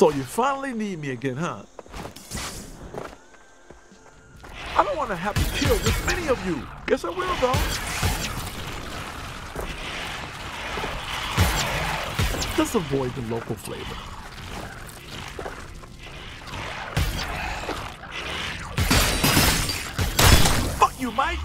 So you finally need me again, huh? I don't want to have to kill this many of you. Yes, I will, though. Just avoid the local flavor. Fuck you, Mike!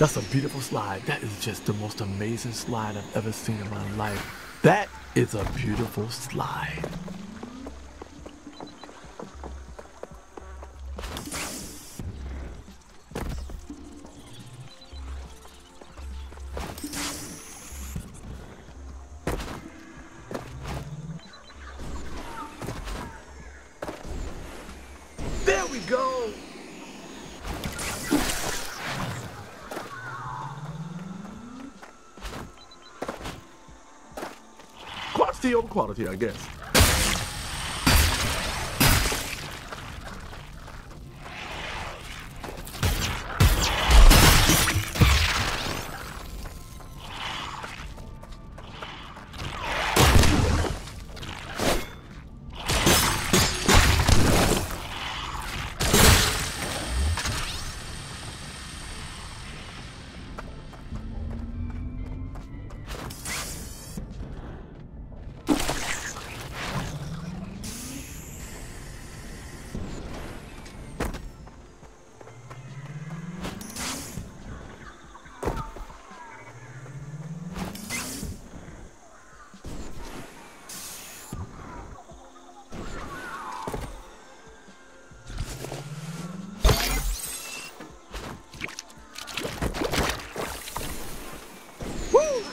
That's a beautiful slide. That is just the most amazing slide I've ever seen in my life. That is a beautiful slide. There we go. Quantity over quality, I guess.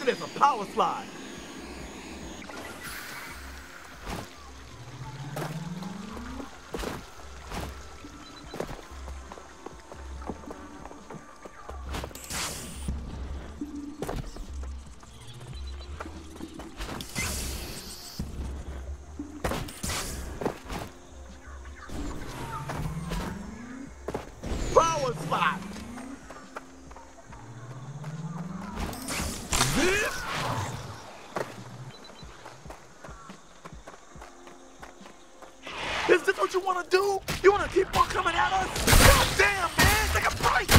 It's a power slide. Power slide. Is this what you want to do? You want to keep on coming at us? God damn, man! Take a break!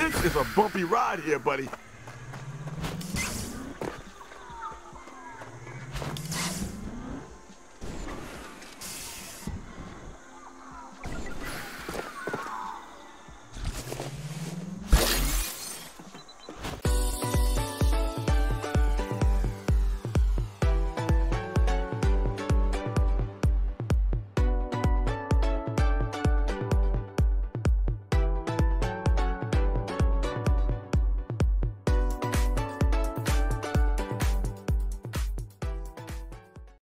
This is a bumpy ride here, buddy.